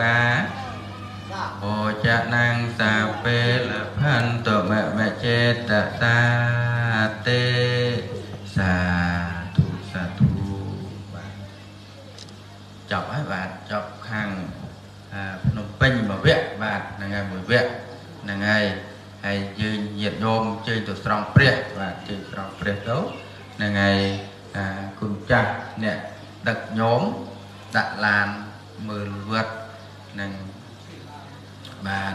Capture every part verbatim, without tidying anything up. กาโอจะนังสาเปละพันตุมะมะเจตตาเตสาธุสาธุจบให้บาทจบข้างพนมเป้งมาเวะบาทนางไงมาเวะนางไงให้ยืนเหยียดโยมเจอตัวสตรองเปรี้ยบาทเจอสตรองเปรี้ยแล้วนางไงคุณจักเนี่ยดักโยมดักลานมือเวทนางบาท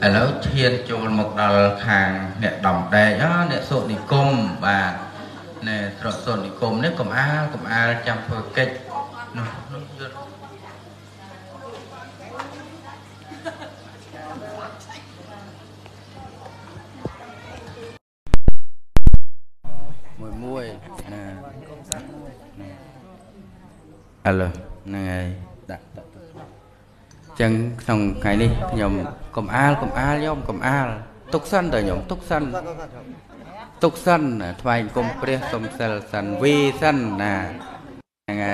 แล้วเทียนโจรหมกดลคางเนี่ยดองแดงเนี่ยโซนิคมบาทเนี่ยโซนิคมเนี่ยกลุ่มอาร์กลุ่มอาร์จำเพอเกตมุ้ยนะฮัลโหลนั่งไงดักจังส่งไงนี่ยมกบอาลกบอาลยมกบอาลตุกสันเดี๋ยวยมตุกสันตุกสันทวายกบเปรี้ยสมเซลสันวีสันนะยังไง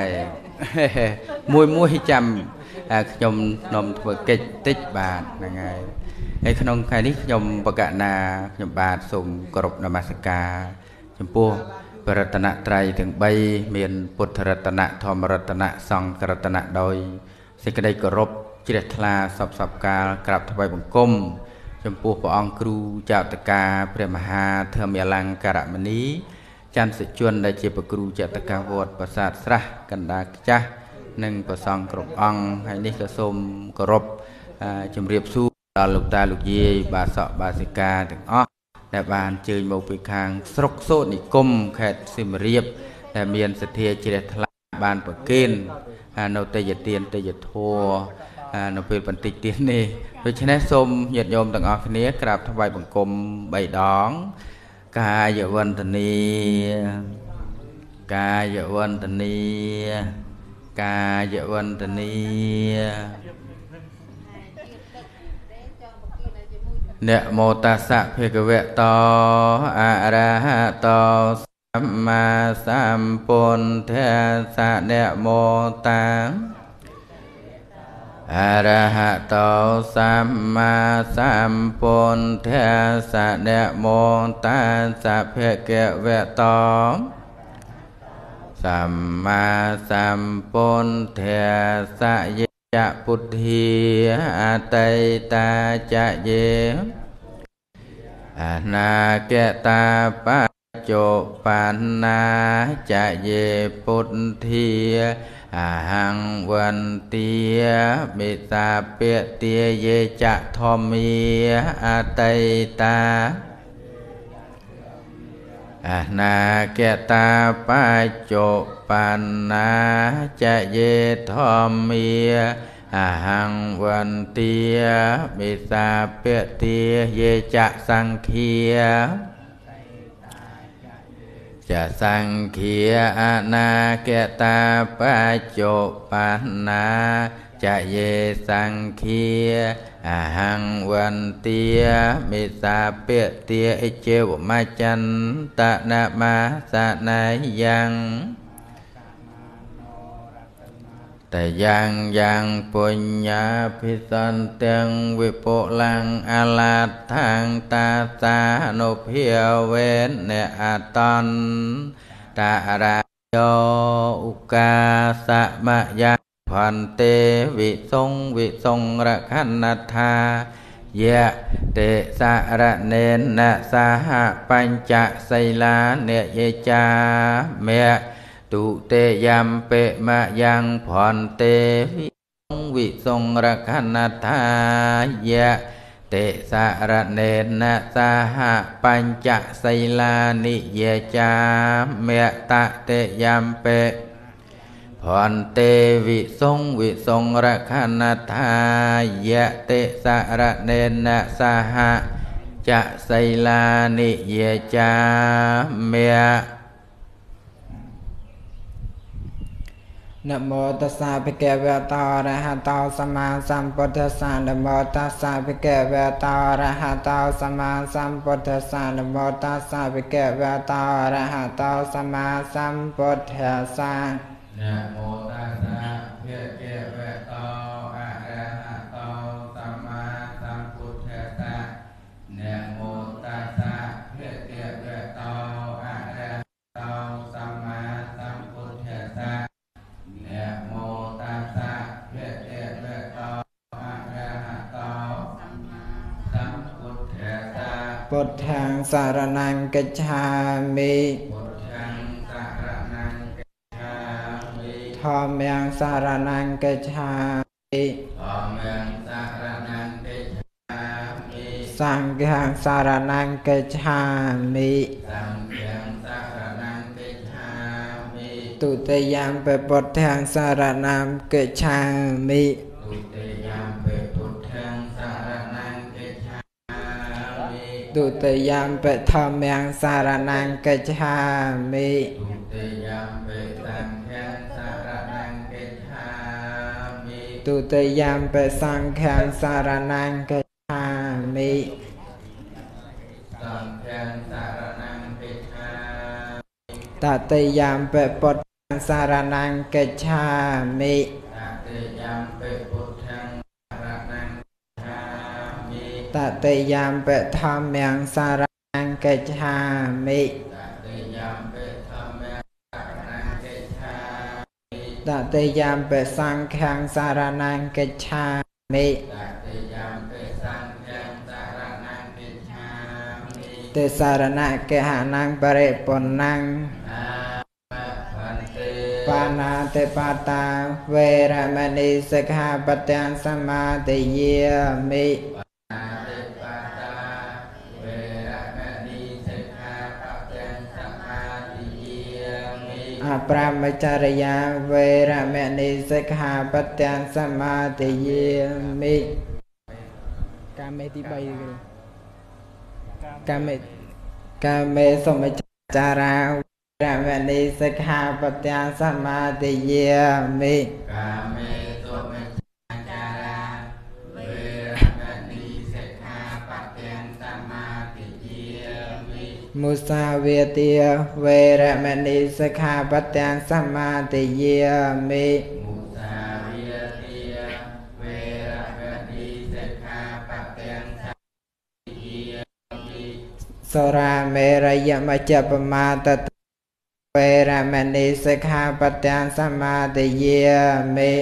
มุ้ยมุ้ยจำยมนมถั่วเกจติดบาทยังไงไอ้ขนมไงนี่ยมประกาศนายมบาทส่งกรบนมัสการจำพวกปรัตนาไตรถึงใบเมียนปุถรัตนาธรรมรัตนาสองรัตนาโดยเสกได้กรบจิตทลาสับสับการกลับถวายบังคมจำพวกพระองค์ครูเจ้าตกาพระมหาเทอมยลังการมณีจันทร์สิจวนได้เจ็บครูเจ้าตกาวดประสาทสระกันดาจ้าหนึ่งประสองกรบองให้นิสสมกรบจำเรียบสู้ตาลูกตาลูกเย่บาสะบาสิกาถึงอ้อแต่บานเจอโมปิคางสกโซนิกมแขดสิมเรียบแต่เมียนเสถียรเจริญทลาบานประเกณฑ์นอเตยเตียนเตยทัวนอเปปันติเตียนนี่โดยชนะสมหยัดโยมต่างออกนี้กราบถวายบังคมใบดองกายวันตนีกายวันตนีกายวันตนีเนโมตัสสะภะคะวะโตอะระหะโตสัมมาสัมพุทธัสสะเนโมตัสสะอะระหะโตสัมมาสัมพุทธัสสะเนโมตัสสะภะคะวะโตสัมมาสัมพุทธัสสะจะพุทธิอาตัยตาจะเยอนาเกตาปัจโจปันนาจะเยพุทธิอาหังวันเตียมิตาเปเตียเยจะธรรมีอาตัยตาอนาเกตาปัจโจปันนาจะเยธรรมีอาหังวันเตียมิสาเปเตียเยจะสังเคียจะสังเคียอนาเกตาปัจโจปันนาจะเยสังเคียอาหังวันเตียมิสาเปเตียอิเจวมาจันตะนามาสะนายยังแต่ยังยังปุญญาภิสันเตียงวิปุลังอาลาทังตาสานุเพียวเวนเนอตอนตาราโยอุกาสะมะยังพันเตวิทรงวิทรงระคันธายะเตสะระเนนะสาหะปัญจไสลาเนยจาเมตุเตยัมเปมะยังผ่อนเตวิทรงวิทรงระคันธายะเตสะระเนนะสาหะปัญจไสลานิยจาเมตะเตยัมเปผ่อนเตวิทรงวิทรงระคันธายะเตสะระเนนะสาหะจะไสลานิยจาเม นะโมตัสสะภะคะวะโตอะระหะโตสัมมาสัมพุทธัสสะนะโมตัสสะภะคะวะโตอะระหะโตสัมมาสัมพุทธัสสะนะโมตัสสะภะคะวะโตอะระหะโตสัมมาสัมพุทธัสสะนะโมตัสสะภะคะวะโตอะระหะโตสัมมาสัมพุทธัสสะนะโมตัสสะภะคะวะโตอะระหะโตสัมมาสัมพุทธัสสะพุทธังสารนังกัจฉามิพุทธังสารนังกัจฉามิธัมมังสารนังกัจฉามิธัมมังสารนังกัจฉามิสังฆังสารนังกัจฉามิสังฆังสารนังกัจฉามิตุติยามเปพุทธังสารนังกัจฉามิตุติยามเปพุทธังสารนังกัจฉามิตุติยามเปธัมมังสารนังกัจฉามิตุติยามเปสังฆังสารนังกัจฉามิตุติยามเปสังฆังสารนังกัจฉามิสังฆังสารนังกัจฉามิตติยามเปพุทธังสารนังกัจฉามิตติยามเปพุทธังสารนังตติยามเปธัมมังสารนังกัจฉามิตติยามเปธัมมังสารนังกัจฉามิตติยามเปสังฆังสารนังกัจฉามิตติยามเปสังฆังสารนังกัจฉามิเตสารณะเกหานังปริปุณนังปานาติปาตาเวรมณีสิกขาปัฏฐานสมาธิยิมิอปรามจารยาเวรมณีสิกขาปัฏฐานสมาธิยิมิกามเมติใบกามเมกามเมสมจาราเวรมณีสิกขาปัฏฐานสมาธิยิมิกามเมสมจาราเวรมณีสิกขาปัฏฐานสมาธิยิมิมุสาวาทีเวรมณีสิกขาปัฏฐานสมาธิยิมิมุสาวาทีเวรมณีสิกขาปัฏฐานสมาธิยิมิสราเมรยมัจจปมาตตเวรมณีสิกขาปัฏฐานสมาธิยิมิ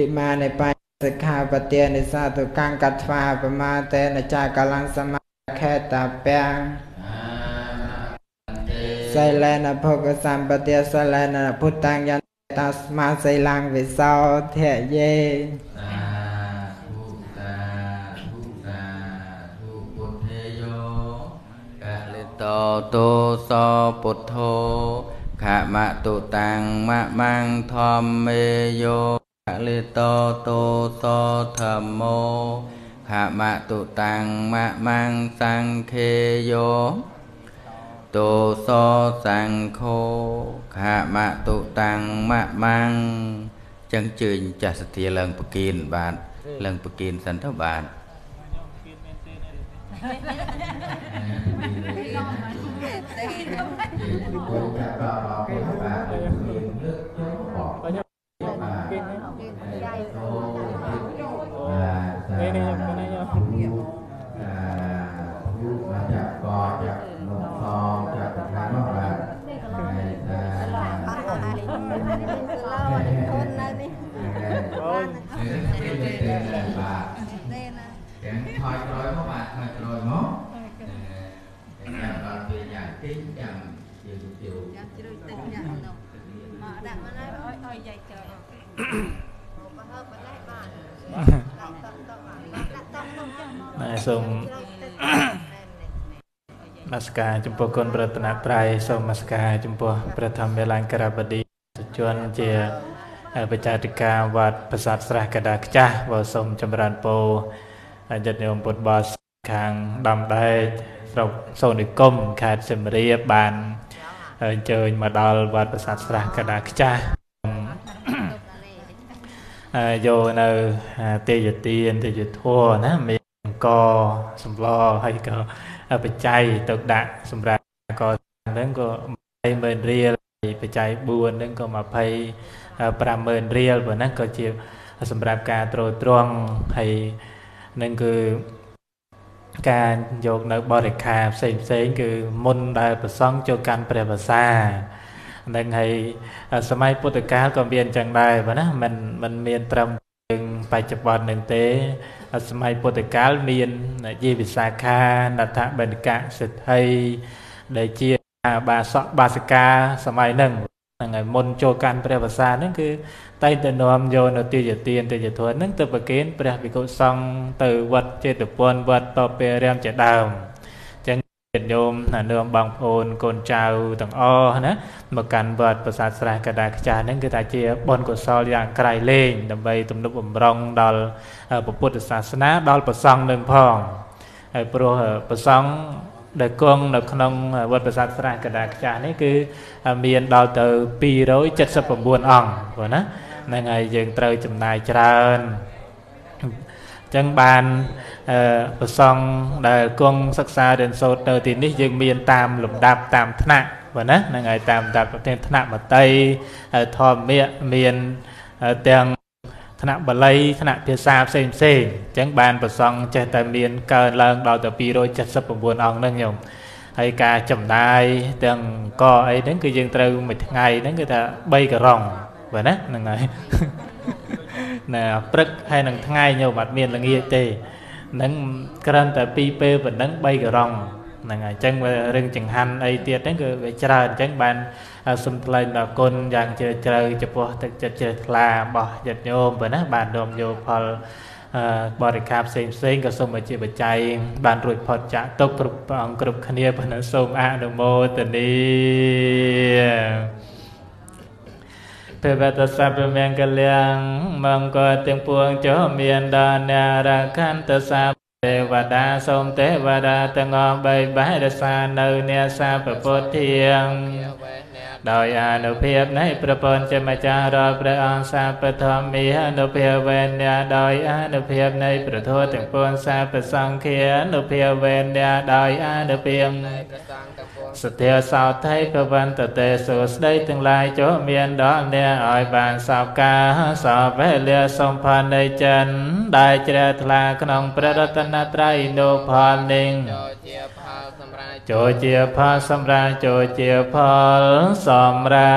อิมาในปัญจสิกขาปัฏฐานในสาธุกังกัตถาปมาเตนะจากลังสมาแคตาเปียงไซเลนะภกสัมปติยไซเลนะพุทธังยันตัสมาไซลังวิโสเถเยสาธุสาธุสาธุพุทเทโยกะลิโตโตโสปุทโธขมะตุตังมะมังธรรมเมโยกะลิโตโตโสธัมโมขมะตุตังมะมังสังเคโยโตโสสังโฆขมะตุตังมะมังจังจืนจัสเตียเลิงปกินบาทเลิงปกินสันทบาทสมมัสการจุมพกรประตนาไตรสมมัสการจุมพประธรรมเวลากระบดีสุจวนเจียประชาธิการวัดประสาทสระกระดาษจ้าวสมจำรันโป อาจจะโยมปวดบอสคางดำได้เราโซนิก้มขาดเสมรีบานเจอมาดอลวัดประสาทสระกระดาษจ้าโยนเตยเตียนเตยทั่วนะมีก็สำลอให้ก็ไปใจตกด่าสำราญก็นั้นก็ไปเมินเรียลไปใจบุญนั้นก็มาไปประเมินเรียลแบบนั้นก็จีสำหรับการตรวจตรวงให้นั่นคือการโยกนักบริการเซ็งเซ็งคือมุ่งได้ประสงค์โจการเปรียบสานั่นให้สมัยพุทธกาลก็เบียนจังได้แบบนั้นมันมันเบียนตรมจึงไปจับบอลหนึ่งเตะสมัยพุทธกาลเบียนยีวิสาขานัทธเบญกะสิทธิ์ให้ได้เชียร์บาสบาสกาสมัยหนึ่งนั่นไงมนโจการเปรียบสานั่นคือไตเตนอมโยนตีเจตีนตีเจทวนนั่งตัวประเกณฑ์เปรียบวิโกซังตัววัดเจตุปนวัดต่อเปรียมเจดาวจังเด็ดโยมนั่นโยมบางโอนโกนชาวต่างอ้อนะมาการวัดประสาทสลายกระดาษจานั่นคือตาเจียบนกุศลอย่างไกลเล่งดำไปตุ่มนุบอุ่มรองดอลประพุทธศาสนาดอลประซังหนึ่งพองโปรประซังเด็กกงเด็กขนมวัดประสาทสลายกระดาษจานี่คือมีอันดาวเตอร์ปีร้อยเจ็ดสิบแปดบวนอ่องวะนะในไงยังเตยจำนายเจริญจังบานประซองเด็กกงศึกษาเดินโซเตอร์ทีนี้ยังมีอันตามหลุมดับตามธนะวะนะในไงตามดับประเทศธนะมาไตทอมเมียมีอันเตียงธนะบาลีธนะเพียซาเซมเซจังบานประซองเจตเมียนเกินเลิงดาวเตอร์ปีร้อยเจ็ดสิบแปดบวนอ่องนั่งยงไอ้การจำได้แต่ก็ไอ้นั่นคือยังเติมไม่ทั้งไงนั่นคือแต่ใบกระรองแบบนั้นนั่นไงน่ะปรึกให้นั่งทั้งไงโยบัดเมียนละเงียเตนั่งกระนั้นแต่ปีเป้แบบนั้นใบกระรองนั่นไงจังเรื่องจังหันไอ้เตี้ยนั่นคือเวชราจังบานสมทลายดอกกลอย่างเจอเจอจะพอจะจะจะลาบ่หยัดโยมแบบนั้นบานโยมโยพอบริการเซ็งเซ็งก็ส่งมาจีบใจบานรุ่ยพอจะตกกรุบองกรุบคเนียพนันส่งอาโนโมตันดีเพื่อประทับเมียงกันเลี้ยงมังกรเตียงพวงโจเมียนดอนนาราคันตสาเทวดาสมเทวดาตั้งอใบใบดสานเนเนสาปปดเทียงโดยอนุเพียบในประปนจะมาจารอพระองค์สาปธรรมีอนุเพียบเวเนโดยอนุเพียบในประโทษตั้งปนสาปสังเขียนุเพียบเวเนโดยอนุเพียบสเตียวสาวไทยพระวันตะเตสุสได้ตั้งลายโจเมียนดอนเนออยบางสาวกาสาวเวเลียสมพันในจันได้เจริญทลาขนมประดับนาตราอินโดพาลิงโจเจียพาสัมราโจเจียพาสัมรา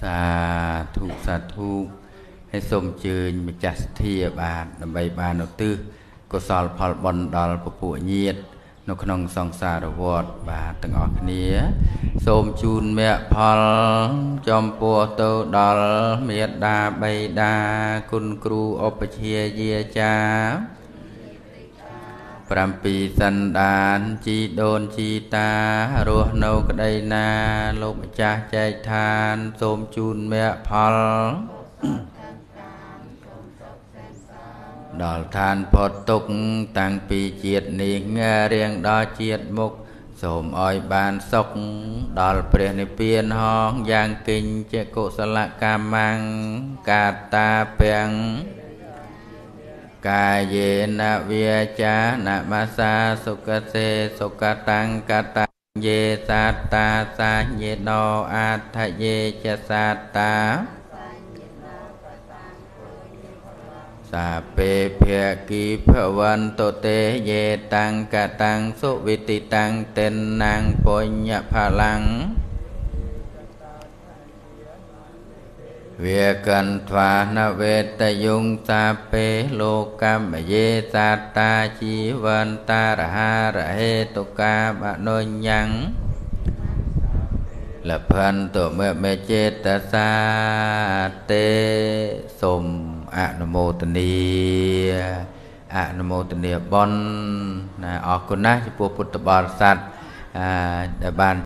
สาธุสาธุให้สมเจริญมิจัสเทียบาทนำใบบานอตื้อกุศลพอลบอลดอลปปุ่ยเนียดนกขนงสองสารวดบาทตั้งออกเนี้ยสมจูนเมียพอลจอมปัวโตดอลเมียดาใบดาคุณครูอปเชียเยียจาพรำปีสันดานจีโดนจีตารัวนกไดนาโลกจ่าใจทานสมจูนเมพอลดอลทานพอตุกต่างปีเจียดนิ่งเรียงดอเจียดมุกสมอ้อยบานสกดอลเปลี่ยนเปลี่ยนห้องยางกินเจโกสละกามังกาตาเปียงกายเยนะเวียจานะมาสาสุกเสสุกตังกตังเยสัตตาสาเยโนอัตถเยจสัตตาสาเปเพียกิภวันโตเตเยตังกตังสุวิติตังเตนนางปุญญพลังเวกันทวานเวตยุงสาเปโลกัมเยสัตตาชีวันตาระหาระเหตุกาบะโนยังละพันตัวเมื่อเมเจตสาเตสมอนุโมทนีอนุโมทนีบอนนะออกคุณนะที่พวกพุทธบริษัทได้บาน